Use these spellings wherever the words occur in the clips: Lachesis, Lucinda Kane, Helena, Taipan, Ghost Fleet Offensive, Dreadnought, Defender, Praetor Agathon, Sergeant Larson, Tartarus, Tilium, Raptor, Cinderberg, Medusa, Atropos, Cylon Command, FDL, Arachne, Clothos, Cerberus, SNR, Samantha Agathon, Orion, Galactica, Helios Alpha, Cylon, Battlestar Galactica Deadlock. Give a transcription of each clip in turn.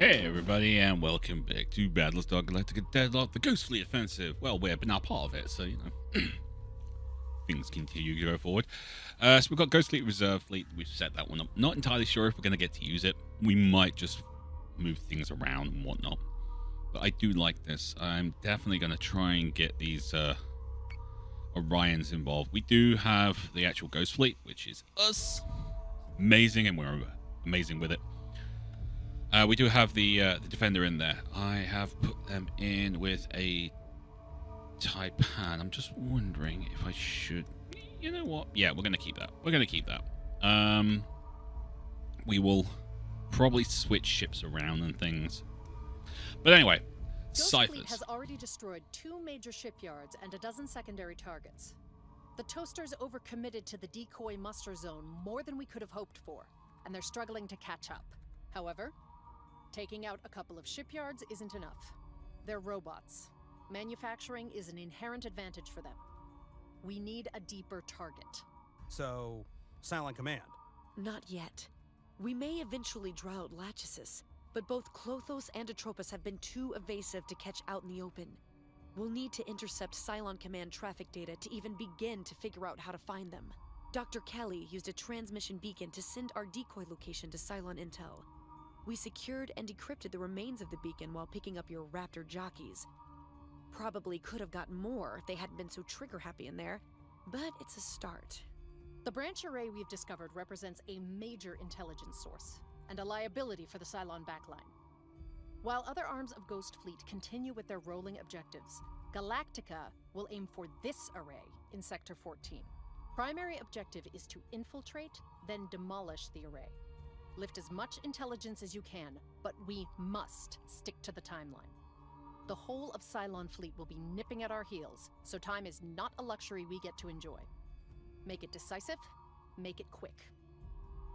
Hey everybody, and welcome back to Battlestar Galactica Deadlock, the Ghost Fleet Offensive. Well, we're now part of it, so, you know, things continue to go forward. So we've got Ghost Fleet, Reserve Fleet. We've set that one up. Not entirely sure if we're going to get to use it. We might just move things around and whatnot. But I do like this. I'm definitely going to try and get these Orions involved. We do have the actual Ghost Fleet, which is us. Amazing, and we're amazing with it. We do have the Defender in there. I have put them in with a Taipan. I'm just wondering if I should... You know what? Yeah, we're going to keep that. We're going to keep that. We will probably switch ships around and things. But anyway, Ghost Ciphers. Fleet has already destroyed 2 major shipyards and a dozen secondary targets. The Toasters overcommitted to the decoy muster zone more than we could have hoped for, and they're struggling to catch up. However, taking out a couple of shipyards isn't enough. They're robots. Manufacturing is an inherent advantage for them. We need a deeper target. So, Cylon Command? Not yet. We may eventually draw out Lachesis, but both Clothos and Atropos have been too evasive to catch out in the open. We'll need to intercept Cylon Command traffic data to even begin to figure out how to find them. Dr. Kelly used a transmission beacon to send our decoy location to Cylon Intel. We secured and decrypted the remains of the beacon while picking up your Raptor jockeys. Probably could have gotten more if they hadn't been so trigger-happy in there, but it's a start. The branch array we've discovered represents a major intelligence source, and a liability for the Cylon backline. While other arms of Ghost Fleet continue with their rolling objectives, Galactica will aim for this array in Sector 14. Primary objective is to infiltrate, then demolish the array. Lift as much intelligence as you can, but we must stick to the timeline. The whole of Cylon Fleet will be nipping at our heels, so time is not a luxury we get to enjoy. Make it decisive, make it quick.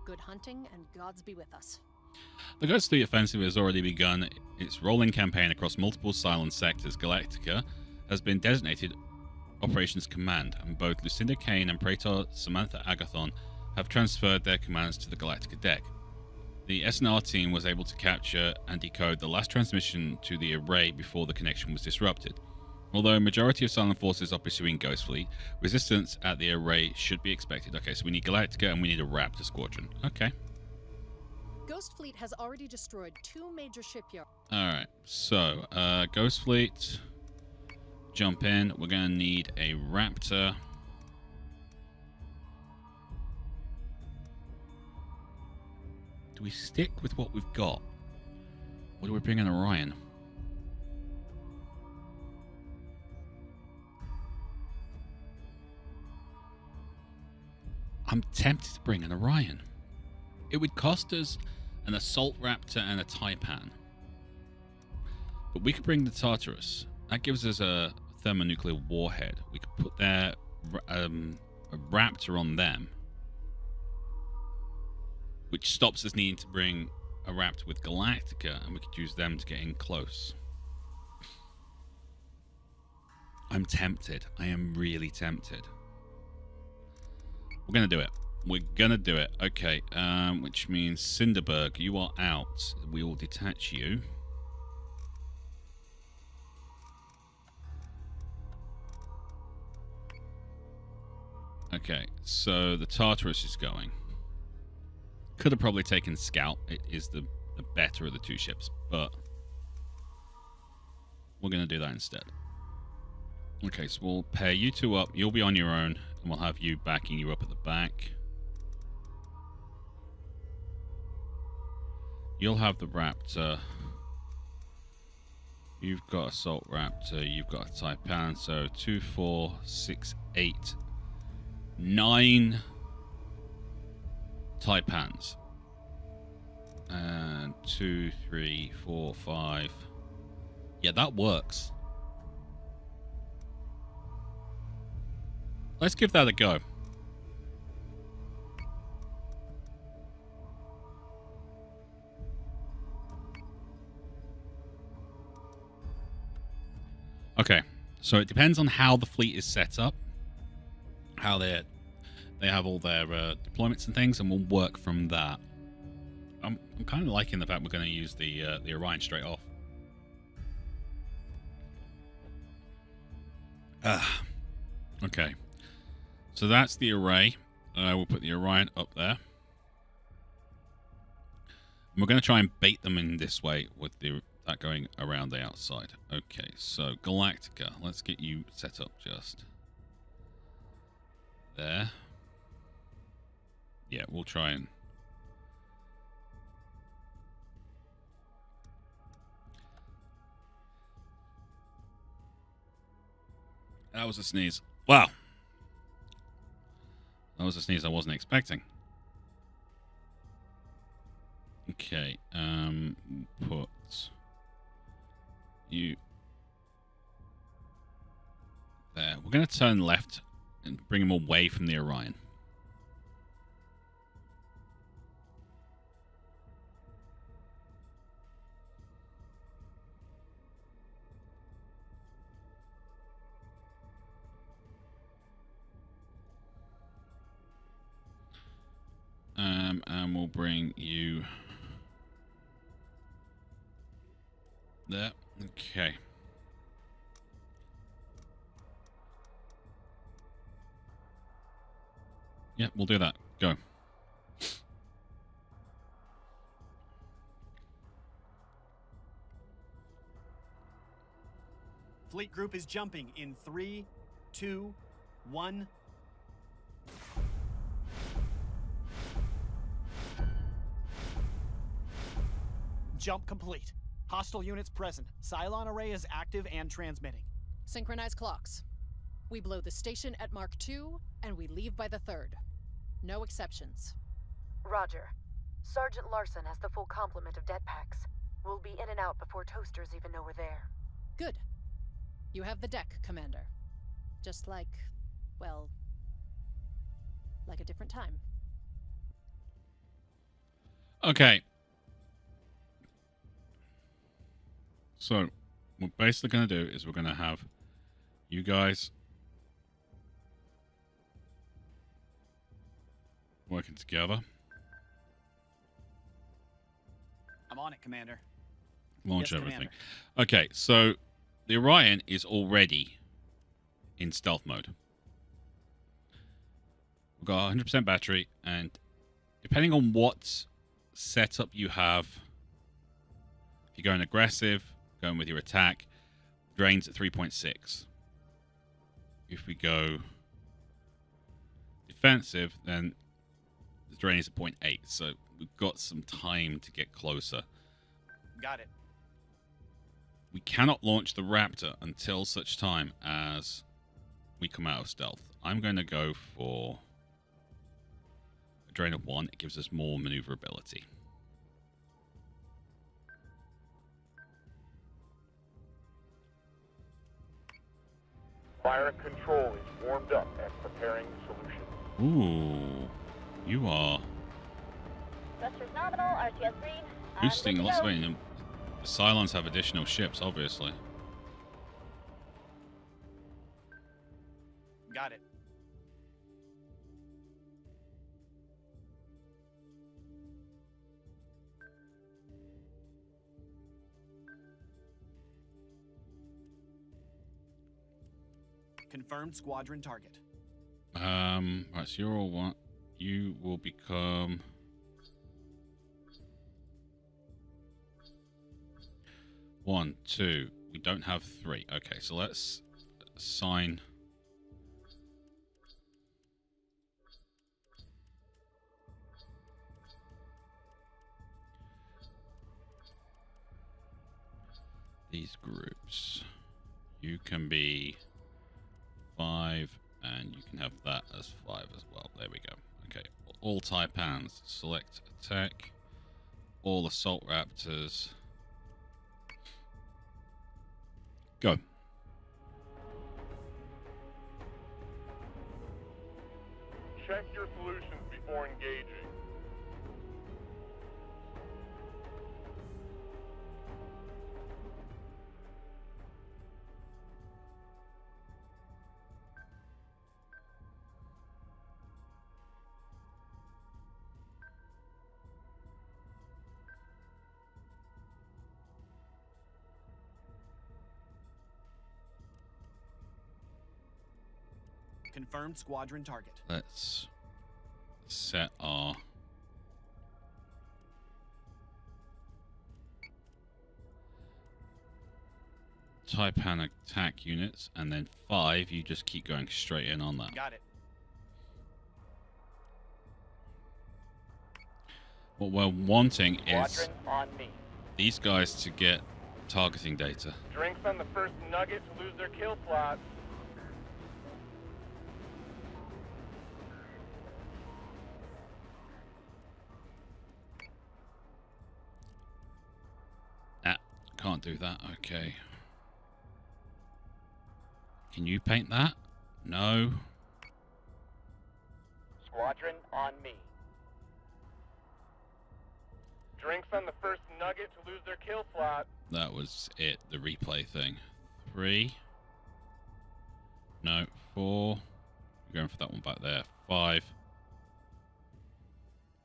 Good hunting, and gods be with us. The Ghost Fleet Offensive has already begun its rolling campaign across multiple Cylon sectors. Galactica has been designated Operations Command, and both Lucinda Kane and Praetor Samantha Agathon have transferred their commands to the Galactica deck. The SNR team was able to capture and decode the last transmission to the array before the connection was disrupted. Although a majority of Cylon forces are pursuing Ghost Fleet, resistance at the array should be expected. Okay, so we need Galactica and we need a Raptor squadron. Okay. Ghost Fleet has already destroyed 2 major shipyards. Alright, so Ghost Fleet, jump in. We're going to need a Raptor. Do we stick with what we've got? Or do we bring in Orion? I'm tempted to bring in Orion. It would cost us an Assault Raptor and a Taipan. But we could bring the Tartarus. That gives us a thermonuclear warhead. We could put their, a Raptor on them, which stops us needing to bring a Raptor with Galactica, and we could use them to get in close. I'm tempted. I am really tempted. We're going to do it. We're going to do it. Okay, which means Cinderberg, you are out. We will detach you. Okay, so the Tartarus is going. Could have probably taken Scout. It is the better of the 2 ships, but we're going to do that instead. Okay, so we'll pair you 2 up. You'll be on your own, and we'll have you backing you up at the back. You'll have the Raptor. You've got Assault Raptor. You've got a Taipan. So 2, 4, 6, 8, 9... Taipans. And 2, 3, 4, 5. Yeah, that works. Let's give that a go. Okay, so it depends on how the fleet is set up, how they have all their deployments and things, and we'll work from that. I'm kind of liking the fact we're going to use the Orion straight off. Okay. So that's the array. We'll put the Orion up there. And we're going to try and bait them in this way with the that going around the outside. Okay, so Galactica, let's get you set up just there. Yeah, we'll try and that was a sneeze. Wow. That was a sneeze I wasn't expecting. Okay, put you there. We're going to turn left and bring him away from the Orion. And we'll bring you there. Okay. Yeah, we'll do that. Go. Fleet group is jumping in 3, 2, 1. Jump complete. Hostile units present. Cylon array is active and transmitting. Synchronize clocks. We blow the station at Mark 2, and we leave by the 3rd. No exceptions. Roger. Sergeant Larson has the full complement of jetpacks. We'll be in and out before toasters even know we're there. Good. You have the deck, Commander. Just like, well, like a different time. Okay. So, what we're basically going to do is we're going to have you guys working together. I'm on it, Commander. Launch everything. Commander. Okay, so the Orion is already in stealth mode. We've got 100% battery, and depending on what setup you have, if you're going aggressive, going with your attack, drains at 3.6. If we go defensive, then the drain is at 0.8. So we've got some time to get closer. Got it. We cannot launch the Raptor until such time as we come out of stealth. I'm going to go for a drain of 1. It gives us more maneuverability. Fire control is warmed up and preparing the solution. Ooh, you are boosting lots of weight. The Cylons have additional ships, obviously. Got it. Confirmed squadron target. Right, so you're all one. You will become one, two. We don't have 3. Okay, so let's assign. These groups. You can be 5, and you can have that as 5 as well. There we go. Okay, all Taipans, select attack, all assault Raptors, go. Check your solutions before engaging. Confirmed squadron target. Let's set our... Taipan attack units, and then 5, you just keep going straight in on that. Got it. What we're wanting is these guys to get targeting data. Drinks on the first nugget to lose their kill slots. Ah, can't do that. Okay. Can you paint that? No. Squadron on me. Drinks on the first nugget to lose their kill slot. That was it, the replay thing. 3. No, 4. You're going for that one back there. 5.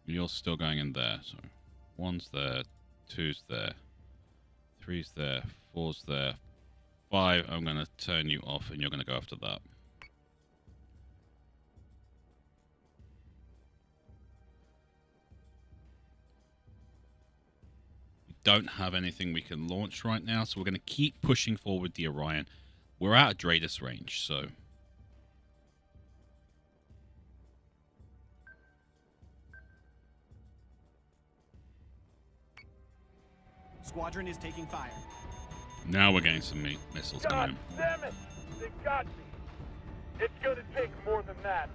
You're still going in there. So 1's there, 2's there, 3's there, 4's there. 5, I'm going to turn you off and you're going to go after that. We don't have anything we can launch right now, so we're going to keep pushing forward the Orion. We're out of Dreadnought range, so... Squadron is taking fire. Now we're getting some missiles coming in. Damn it! They got me. It's gonna take more than that.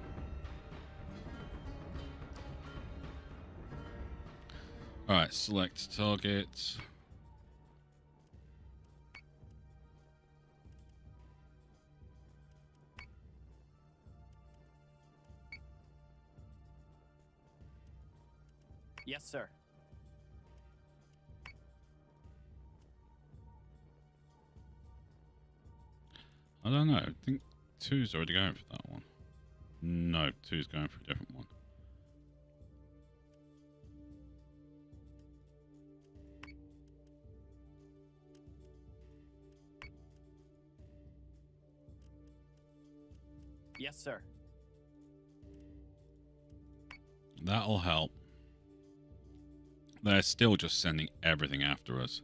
All right, select target. Yes, sir. I don't know. I think 2's already going for that one. No, 2's going for a different one. Yes, sir. That'll help. They're still just sending everything after us.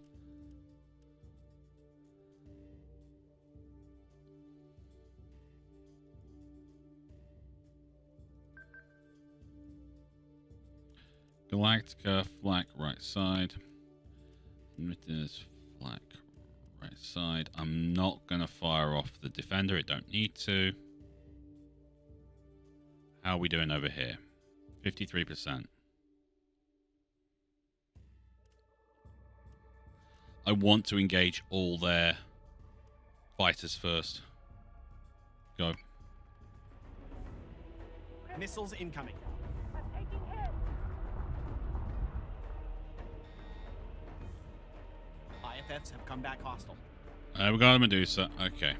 Galactica, flak right side. Meters, flak right side. I'm not going to fire off the Defender. It don't need to. How are we doing over here? 53%. I want to engage all their fighters first. Go. Missiles incoming. Have come back hostile. We got a Medusa. Okay.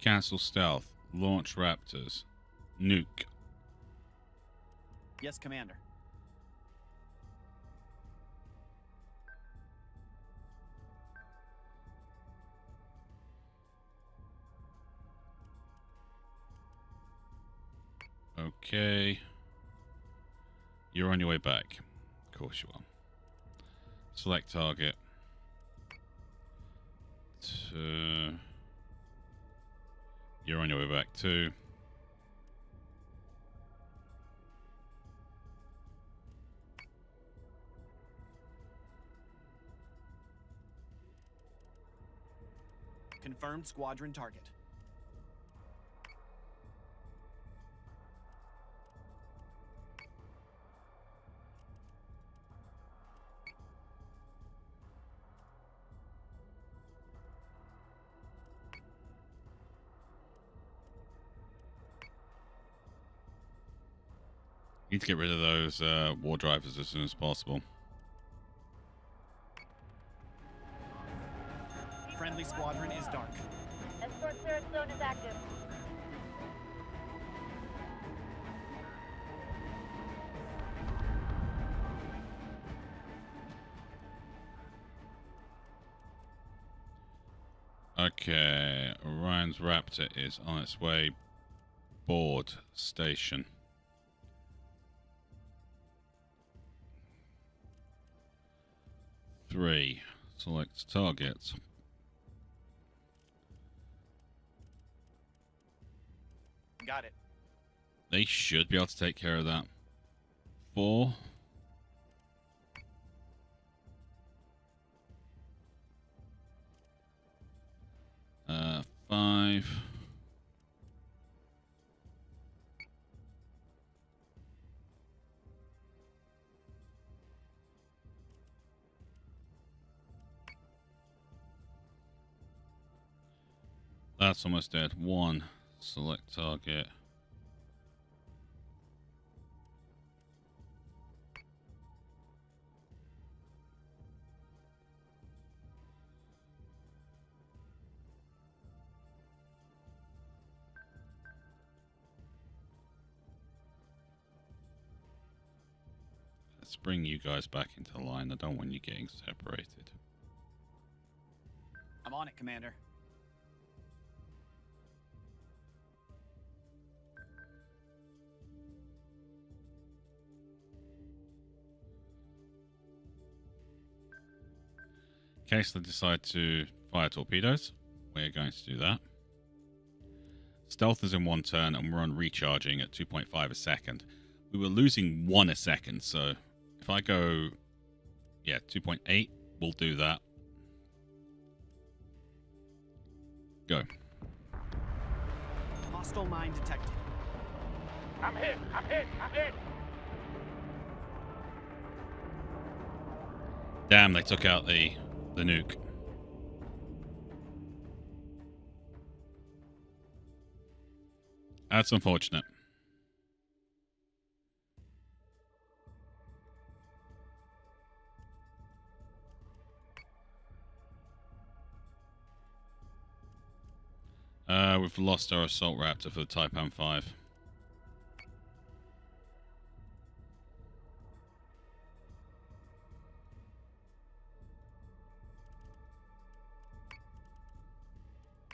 Cancel stealth. Launch Raptors. Nuke. Yes, Commander. Okay. You're on your way back. Of course you are. Select target. You're on your way back too. Confirmed squadron target. Need to get rid of those war drivers as soon as possible. Friendly squadron is dark. Escort search zone is active. Okay, Orion's Raptor is on its way. Board station. Three. Select target. Got it. They should be able to take care of that. Four. Five. That's almost dead. One. Select target. Let's bring you guys back into line. I don't want you getting separated. I'm on it, Commander. In case they decide to fire torpedoes, we're going to do that. Stealth is in one turn, and we're on recharging at 2.5 a second. We were losing 1 a second, so if I go, yeah, 2.8, we'll do that. Go. Hostile mine detected. I'm hit! I'm hit! I'm hit! Damn, they took out the nuke. That's unfortunate. We've lost our assault raptor for the Taipan 5.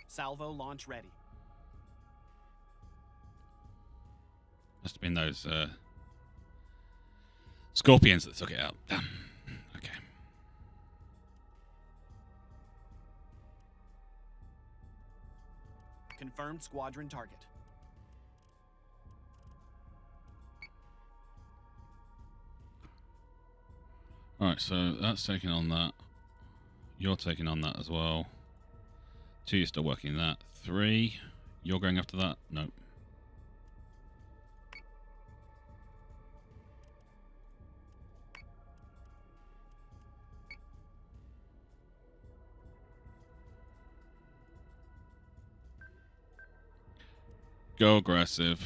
Salvo launch ready. Must have been those scorpions that took it out. Damn. Okay. Confirmed squadron target. Alright, so that's taking on that. You're taking on that as well. 2, you're still working that. 3, you're going after that? Nope. Go aggressive.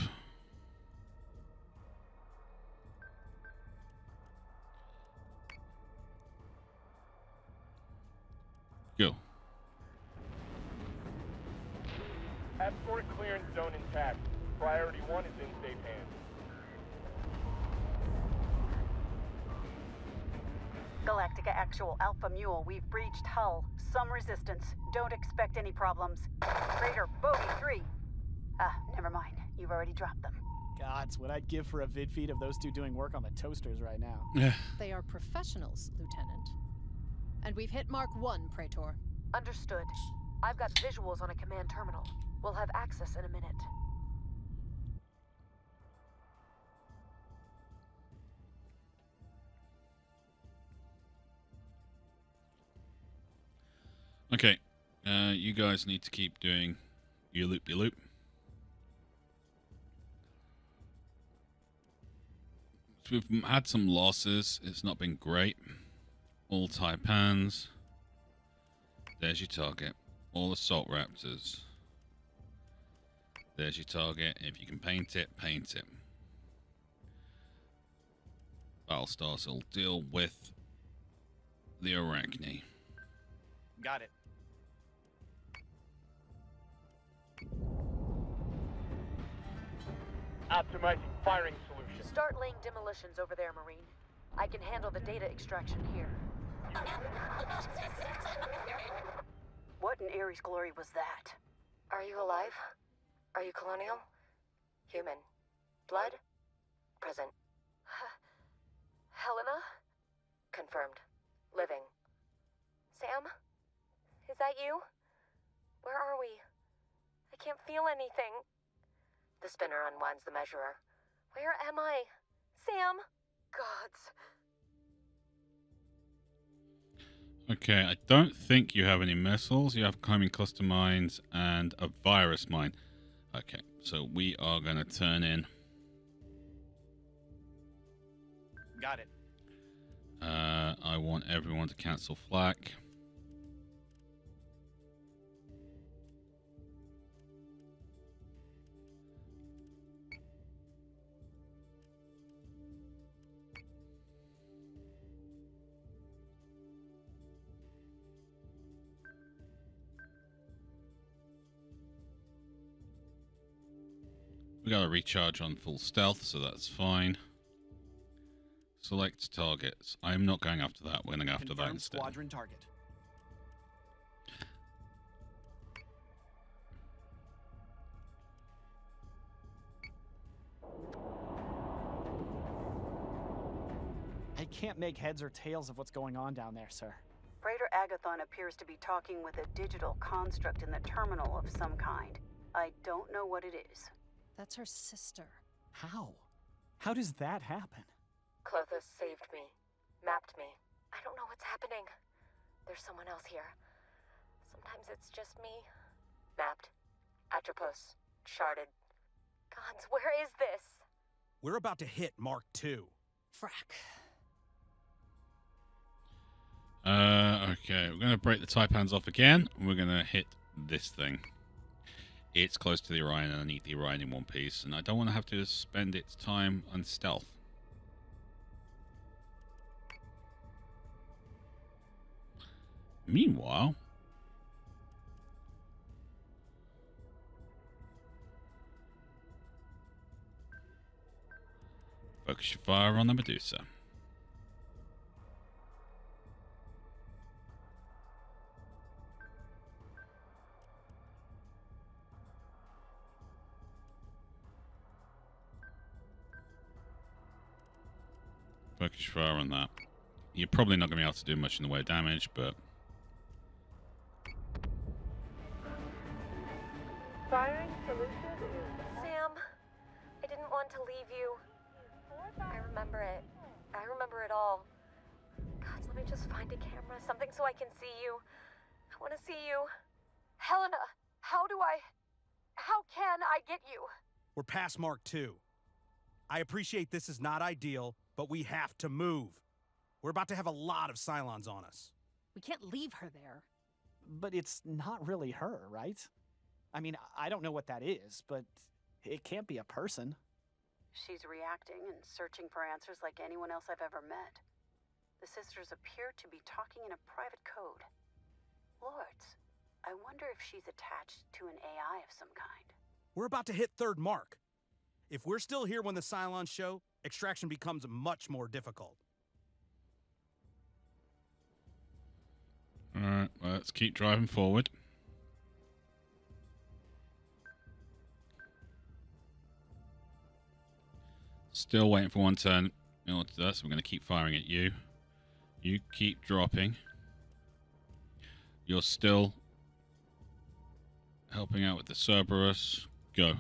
Go. Escort clearance zone intact. Priority 1 is in safe hands. Galactica Actual Alpha Mule, we've breached hull. Some resistance. Don't expect any problems. Raider Bogey 3. Ah, never mind. You've already dropped them. Gods, what I'd give for a vid feed of those two doing work on the toasters right now. Yeah. They are professionals, Lieutenant. And we've hit Mark 1, Praetor. Understood. I've got visuals on a command terminal. We'll have access in a minute. Okay. You guys need to keep doing your loop-de-loop. So we've had some losses. It's not been great. All Taipans. There's your target. All assault raptors. There's your target. If you can paint it, paint it. Battlestars will deal with the Arachne. Got it. Optimizing firing solution. Start laying demolitions over there, Marine. I can handle the data extraction here. What an Ares glory was that? Are you alive? Are you colonial? Human. Blood? Present. Helena? Confirmed. Living. Sam? Is that you? Where are we? I can't feel anything. The spinner unwinds the measurer. Where am I? Sam? Gods. Okay, I don't think you have any missiles. You have climbing cluster mines and a virus mine. Okay, so we are going to turn in. Got it. I want everyone to cancel flak. We got a recharge on full stealth, so that's fine. Select targets. I'm not going after that. We're going to go after that instead. Squadron target. I can't make heads or tails of what's going on down there, sir. Praetor Agathon appears to be talking with a digital construct in the terminal of some kind. I don't know what it is. That's her sister. How? How does that happen? Clothos saved me. Mapped me. I don't know what's happening. There's someone else here. Sometimes it's just me. Mapped. Atropos. Sharded. Gods, where is this? We're about to hit Mark II. Frack. Okay. We're going to break the Taipans off again. And we're going to hit this thing. It's close to the Orion and I need the Orion in one piece. And I don't want to have to spend its time on stealth. Meanwhile, focus your fire on the Medusa. Focus your fire on that. You're probably not going to be able to do much in the way of damage, but... Firing solution is... Sam, I didn't want to leave you. I remember it. I remember it all. God, let me just find a camera, something so I can see you. I want to see you. Helena, how can I get you? We're past Mark II. I appreciate this is not ideal, but we have to move. We're about to have a lot of Cylons on us. We can't leave her there. But it's not really her, right? I mean, I don't know what that is, but it can't be a person. She's reacting and searching for answers like anyone else I've ever met. The sisters appear to be talking in a private code. Lords, I wonder if she's attached to an AI of some kind. We're about to hit third mark. If we're still here when the Cylons show, extraction becomes much more difficult. All right, well, let's keep driving forward. Still waiting for one turn in order to do that, so we're going to keep firing at you. You keep dropping. You're still helping out with the Cerberus. Go.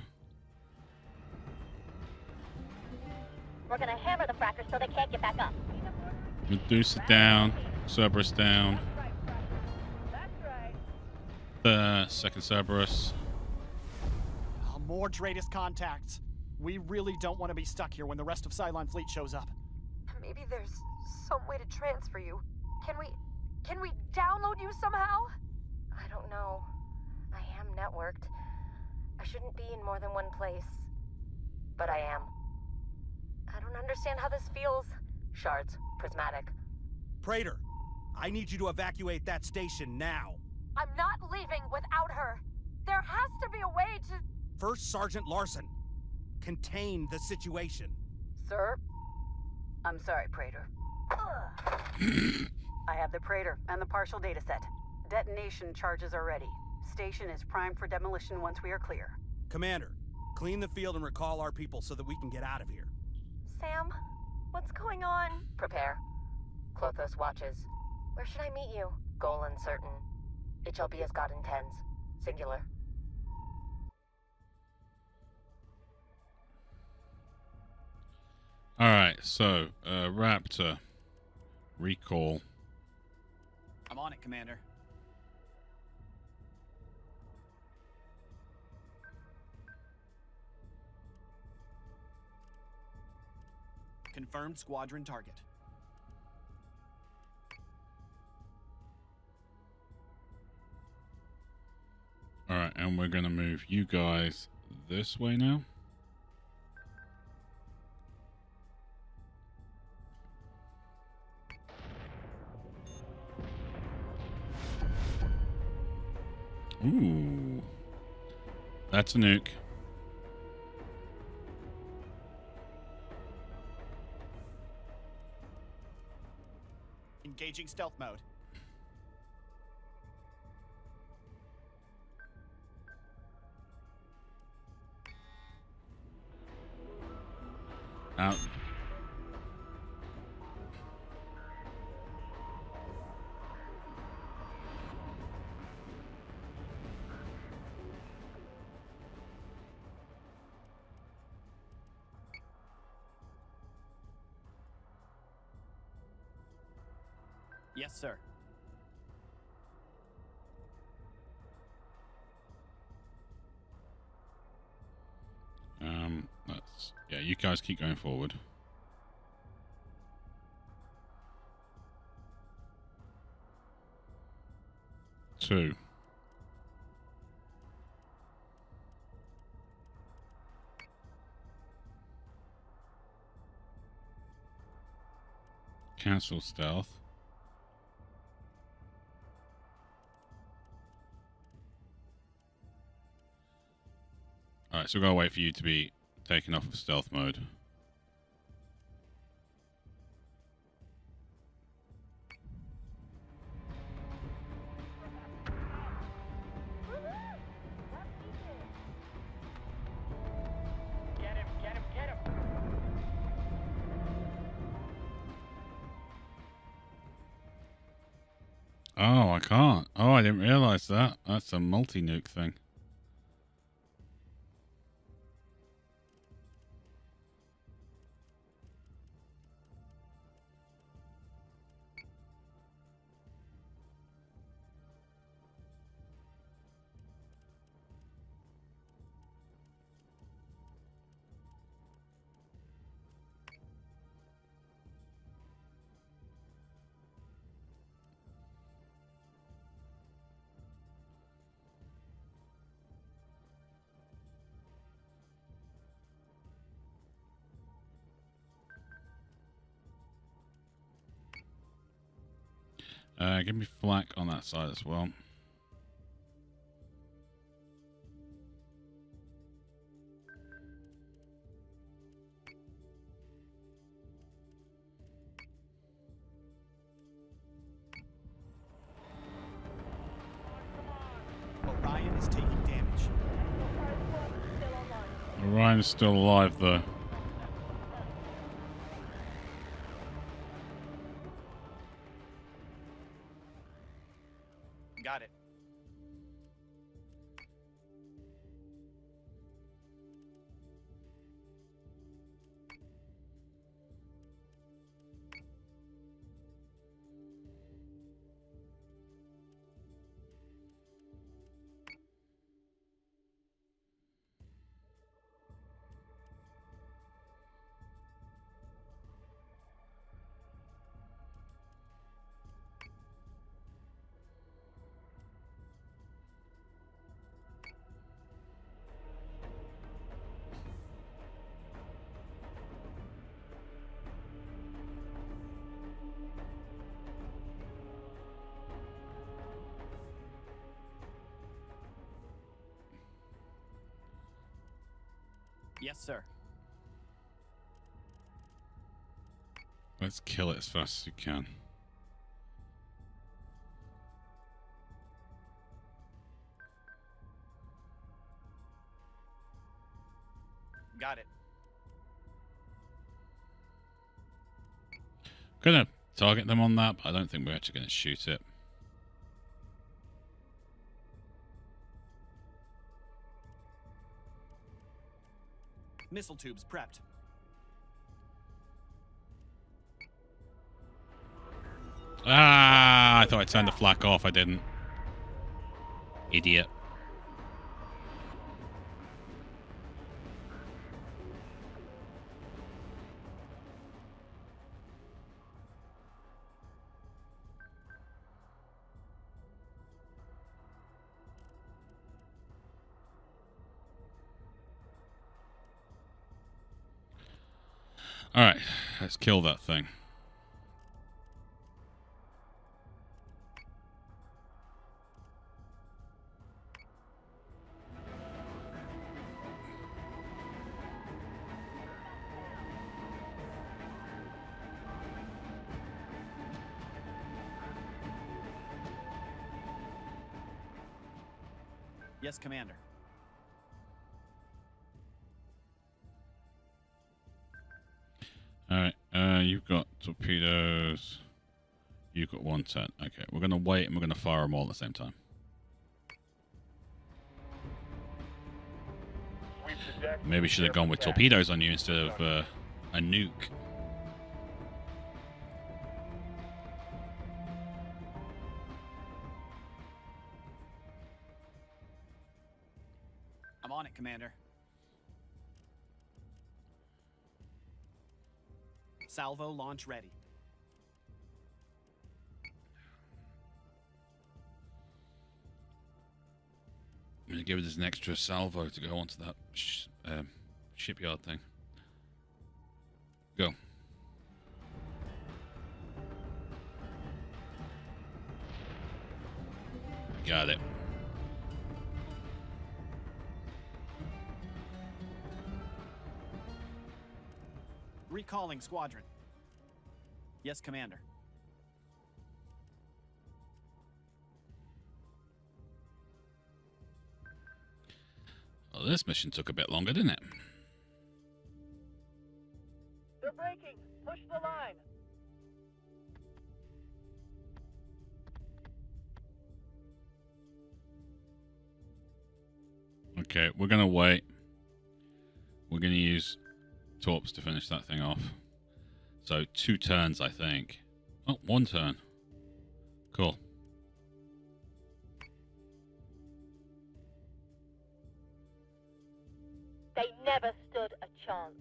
We're going to hammer the frackers so they can't get back up. Medusa down. Cerberus down. The second Cerberus. Oh, more Dreadnought contacts. We really don't want to be stuck here when the rest of Cylon Fleet shows up. Maybe there's some way to transfer you. Can we download you somehow? I don't know. I am networked. I shouldn't be in more than one place. But I am. I don't understand how this feels. Shards. Prismatic. Praetor, I need you to evacuate that station now. I'm not leaving without her. There has to be a way to... First Sergeant Larson. Contain the situation. Sir? I'm sorry, Praetor. I have the Praetor and the partial dataset. Detonation charges are ready. station is primed for demolition once we are clear. Commander, clean the field and recall our people so that we can get out of here. Sam, what's going on? Prepare. Clothos watches. Where should I meet you? Goal uncertain. It shall be as God intends. Singular. Alright, so, Raptor. Recall. I'm on it, Commander. Confirmed squadron target. Alright, and we're going to move you guys this way now. Ooh. That's a nuke. Engaging stealth mode. Out. Yes, sir. Let's, yeah, you guys keep going forward. Two. Cancel stealth. Alright, so we've got to wait for you to be taken off of stealth mode. Get him, get him, get him. Oh, I can't. Oh, I didn't realize that. That's a multi-nuke thing. Give me flak on that side as well. Orion is taking damage. Orion is still alive though. Yes, sir. Let's kill it as fast as we can. Got it. Gonna target them on that, but I don't think we're actually gonna shoot it. Missile tubes prepped. Ah, I thought I turned the flak off. I didn't. Idiot. All right, let's kill that thing. Yes, Commander. Alright, you've got torpedoes. You've got 110. Okay, we're going to wait and we're going to fire them all at the same time. Maybe should have gone with torpedoes on you instead of a nuke. I'm on it, Commander. Salvo launch ready. I'm going to give us an extra salvo to go onto that shipyard thing. Go. Got it. Recalling squadron. Yes, Commander. Well, this mission took a bit longer, didn't it? They're breaking. Push the line. Okay, we're going to wait. We're going to use torps to finish that thing off. So 2 turns, I think. Oh, 1 turn. Cool. They never stood a chance.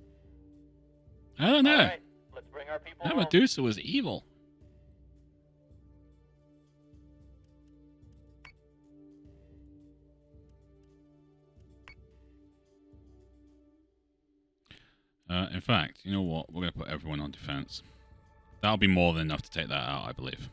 I don't know. Right, let's bring our people home. Medusa was evil. In fact, you know what? We're going to put everyone on defense. That'll be more than enough to take that out, I believe.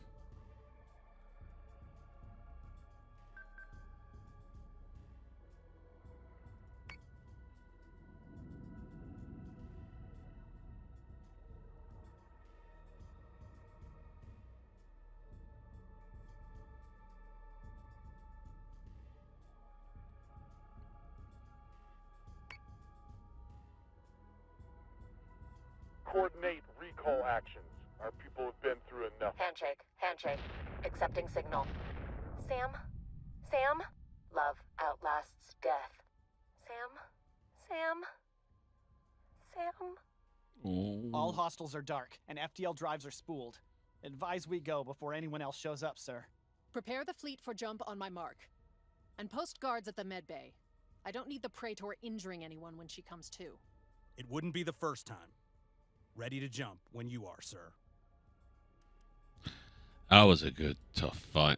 Coordinate recall actions. Our people have been through enough. Handshake, handshake. Accepting signal. Sam? Sam? Love outlasts death. Sam? Sam? Sam? Ooh. All hostiles are dark, and FDL drives are spooled. Advise we go before anyone else shows up, sir. Prepare the fleet for jump on my mark. And post guards at the med bay. I don't need the Praetor injuring anyone when she comes to. It wouldn't be the first time. Ready to jump when you are, sir. That was a good, tough fight.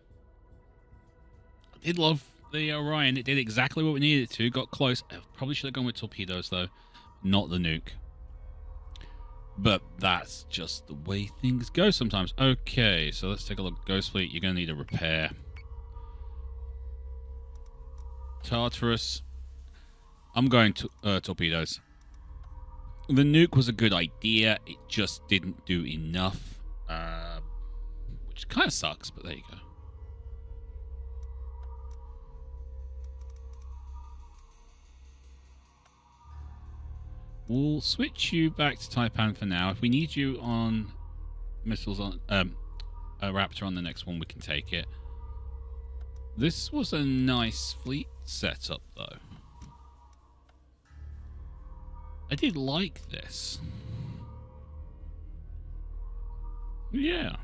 I did love the Orion. It did exactly what we needed it to. Got close. I probably should have gone with torpedoes, though. Not the nuke. But that's just the way things go sometimes. Okay, so let's take a look. Ghost Fleet, you're going to need a repair. Tartarus. I'm going to torpedoes. The nuke was a good idea. It just didn't do enough, which kind of sucks, but there you go. We'll switch you back to Taipan for now. If we need you on missiles on a Raptor on the next one, we can take it. This was a nice fleet setup, though. I did like this. Yeah.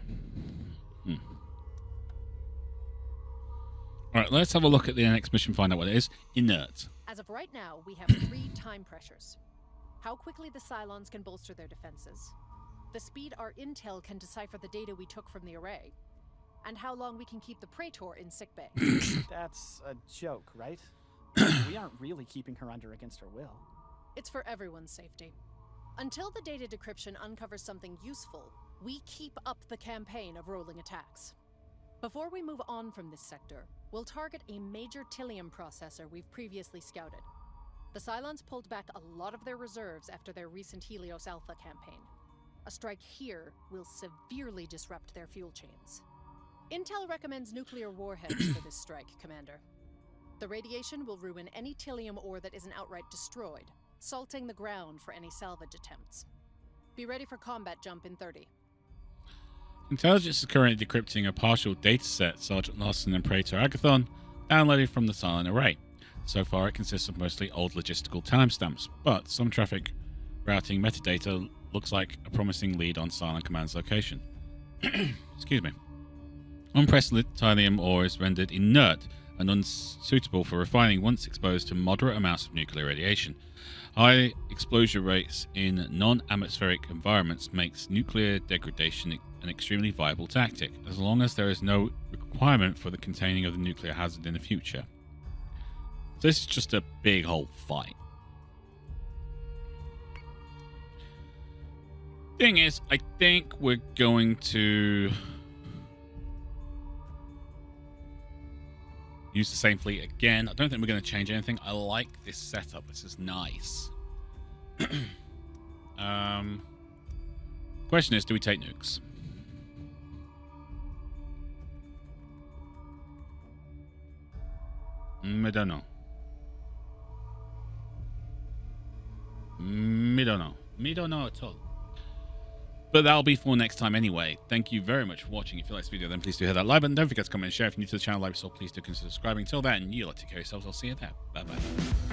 All right, let's have a look at the next mission, find out what it is. Inert. As of right now, we have 3 time pressures. How quickly the Cylons can bolster their defenses, the speed our intel can decipher the data we took from the array, and how long we can keep the Praetor in sickbay. That's a joke, right? We aren't really keeping her under against her will. It's for everyone's safety. Until the data decryption uncovers something useful, we keep up the campaign of rolling attacks. Before we move on from this sector, we'll target a major Tilium processor we've previously scouted. The Cylons pulled back a lot of their reserves after their recent Helios Alpha campaign. A strike here will severely disrupt their fuel chains. Intel recommends nuclear warheads for this strike, Commander. The radiation will ruin any Tilium ore that isn't outright destroyed, salting the ground for any salvage attempts. Be ready for combat jump in 30. Intelligence is currently decrypting a partial dataset Sergeant Larson and Praetor Agathon downloaded from the Cylon array. So far, it consists of mostly old logistical timestamps, but some traffic routing metadata looks like a promising lead on Cylon Command's location. Excuse me. Unprecedented titanium ore is rendered inert and unsuitable for refining once exposed to moderate amounts of nuclear radiation. High exposure rates in non-atmospheric environments makes nuclear degradation an extremely viable tactic, as long as there is no requirement for the containing of the nuclear hazard in the future. So this is just a big old fight. Thing is, I think we're going to use the same fleet again. I don't think we're going to change anything. I like this setup. This is nice. Question is, do we take nukes? Me don't know at all. But that'll be for next time anyway. Thank you very much for watching. If you like this video, then please do hit that like button. Don't forget to comment and share. If you're new to the channel, like, so please do consider subscribing. Till then, you like to care yourselves. I'll see you there. Bye bye.